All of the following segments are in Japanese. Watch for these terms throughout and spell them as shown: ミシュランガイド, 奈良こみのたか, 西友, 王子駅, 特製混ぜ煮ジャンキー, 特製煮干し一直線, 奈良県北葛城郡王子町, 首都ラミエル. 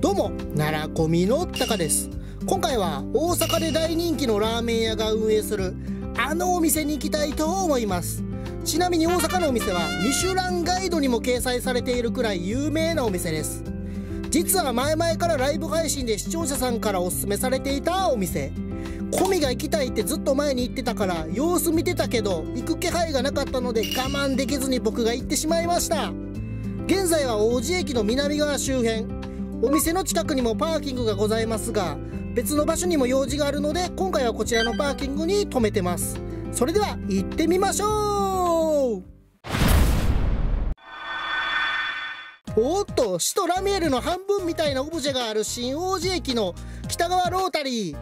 どうも奈良こみのたかです。今回は大阪で大人気のラーメン屋が運営するあのお店に行きたいと思います。ちなみに大阪のお店はミシュランガイドにも掲載されているくらい有名なお店です。実は前々からライブ配信で視聴者さんからおすすめされていたお店、こみが行きたいってずっと前に言ってたから様子見てたけど行く気配がなかったので我慢できずに僕が行ってしまいました。現在は王子駅の南側周辺、お店の近くにもパーキングがございますが、別の場所にも用事があるので今回はこちらのパーキングに停めてます。それでは行ってみましょう。おっと、首都ラミエルの半分みたいなオブジェがある新王子駅の北側ロータリー、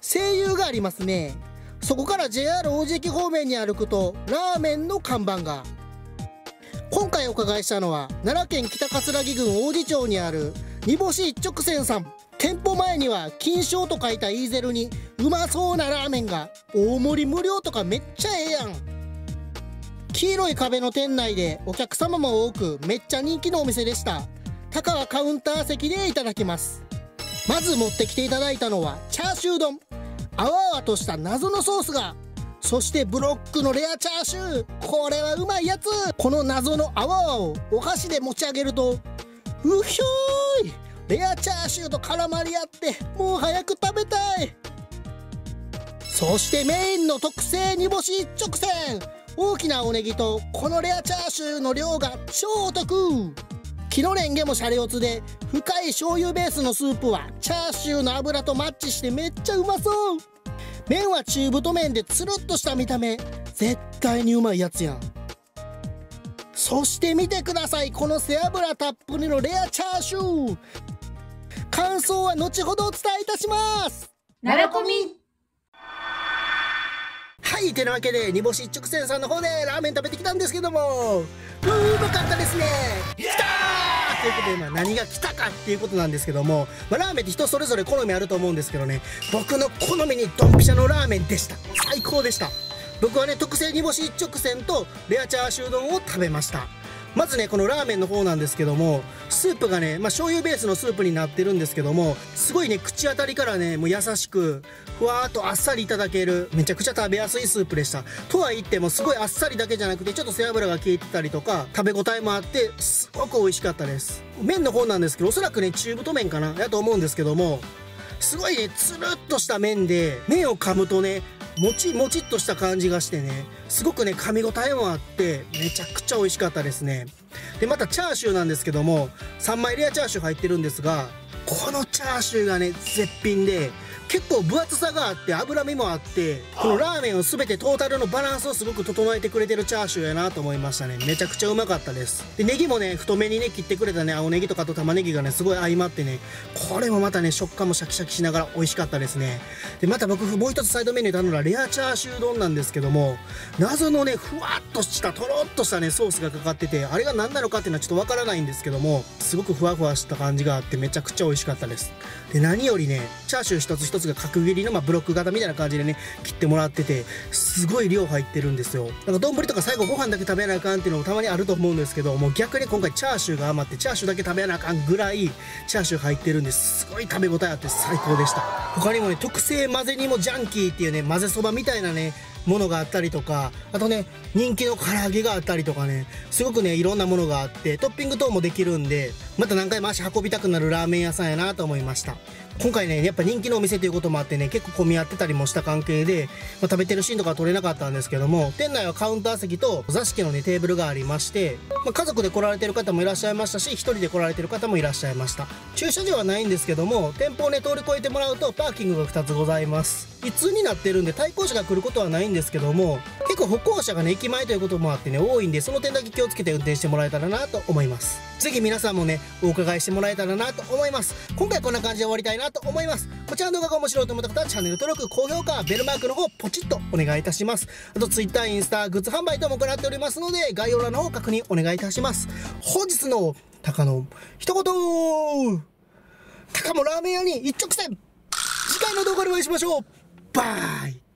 西友がありますね。そこから JR 王子駅方面に歩くとラーメンの看板が。今回お伺いしたのは奈良県北葛城郡王子町にある煮干し一直線さん。店舗前には金賞と書いたイーゼルにうまそうなラーメンが、大盛り無料とかめっちゃええやん。黄色い壁の店内でお客様も多くめっちゃ人気のお店でした。タカはカウンター席でいただきます。まず持ってきていただいたのはチャーシュー丼、あわあわとした謎のソースが、そしてブロックのレアチャーシュー、これはうまいやつ。この謎のあわあわをお箸で持ち上げると、うひょーい、レアチャーシューと絡まり合ってもう早く食べたい。そしてメインの特製煮干し一直線、大きなおネギとこのレアチャーシューの量が超お得。木のレンゲもシャレオツで、深い醤油ベースのスープはチャーシューの油とマッチしてめっちゃうまそう。麺は中太麺でつるっとした見た目、絶対にうまいやつやん。そして見てください、この背脂たっぷりのレアチャーシュー。感想は後ほどお伝えいたします。奈良こみ。はい、てなわけで煮干し一直線さんの方でラーメン食べてきたんですけども、うまかったですね。きたーということで、今何が来たかっていうことなんですけども、ラーメンって人それぞれ好みあると思うんですけどね、僕の好みにドンピシャのラーメンでした。最高でした。僕はね、特製煮干し一直線とレアチャーシュー丼を食べました。まずね、このラーメンの方なんですけども、スープがね、醤油ベースのスープになってるんですけども、すごいね、口当たりからね、もう優しくふわーっとあっさりいただける、めちゃくちゃ食べやすいスープでした。とは言ってもすごいあっさりだけじゃなくて、ちょっと背脂が効いてたりとか、食べ応えもあってすごく美味しかったです。麺の方なんですけど、おそらくね中太麺かなだと思うんですけども、すごいねつるっとした麺で、麺を噛むとねもちもちっとした感じがしてね、すごくね噛み応えもあってめちゃくちゃ美味しかったですね。でまたチャーシューなんですけども、3枚レアチャーシュー入ってるんですが、このチャーシューがね絶品で、結構分厚さがあって脂身もあって、このラーメンを全てトータルのバランスをすごく整えてくれてるチャーシューやなと思いましたね。めちゃくちゃうまかったです。でネギもね太めにね切ってくれたね、青ネギとかと玉ねぎがねすごい相まってね、これもまたね食感もシャキシャキしながら美味しかったですね。でまた僕もう一つサイドメニュー頼んだレアチャーシュー丼なんですけども、謎のねふわっとしたとろっとしたねソースがかかってて、あれが何なのかっていうのはちょっとわからないんですけども、すごくふわふわした感じがあってめちゃくちゃ美味しかったです。で何よりね、チャーシュー一つ一つが角切りのブロック型みたいな感じでね切ってもらってて、すごい量入ってるんですよ。なんか丼とか最後ご飯だけ食べなあかんっていうのもたまにあると思うんですけど、もう逆に今回チャーシューが余ってチャーシューだけ食べなあかんぐらいチャーシュー入ってるんで、すごい食べ応えあって最高でした。他にもね、特製混ぜ煮ジャンキーっていうね混ぜそばみたいなねものがあったりとか、あとね人気の唐揚げがあったりとかね、すごくねいろんなものがあってトッピング等もできるんで、また何回も足運びたくなるラーメン屋さんやなと思いました。今回ねやっぱ人気のお店ということもあってね、結構混み合ってたりもした関係で、食べてるシーンとかは撮れなかったんですけども、店内はカウンター席と座敷のねテーブルがありまして、家族で来られてる方もいらっしゃいましたし、一人で来られてる方もいらっしゃいました。駐車場はないんですけども、店舗をね通り越えてもらうとパーキングが2つございます。一通になってるんで対向車が来ることはないんですけども、結構歩行者がね駅前ということもあってね多いんで、その点だけ気をつけて運転してもらえたらなと思います。ぜひ皆さんもねお伺いしてもらえたらなと思います。今回こんな感じで終わりたいなと思います。こちらの動画が面白いと思った方はチャンネル登録、高評価、ベルマークの方ポチッとお願いいたします。あと Twitter、インスタ、グッズ販売等も行っておりますので、概要欄の方確認お願いいたします。本日のたかの一言、たかもラーメン屋に一直線。次回の動画でお会いしましょう。バイ。